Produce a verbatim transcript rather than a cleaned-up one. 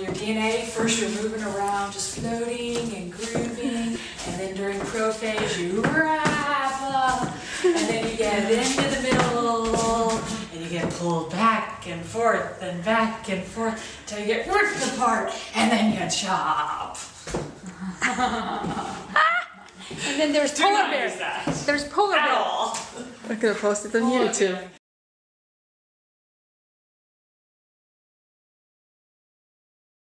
your D N A, first you're moving around, just floating and grooving, and then during prophase you wrap up, and then you get into the middle, and you get pulled back and forth and back and forth till you get ripped apart, and then you chop. And then there's polar bears. There's polar bears. We're gonna post it on YouTube.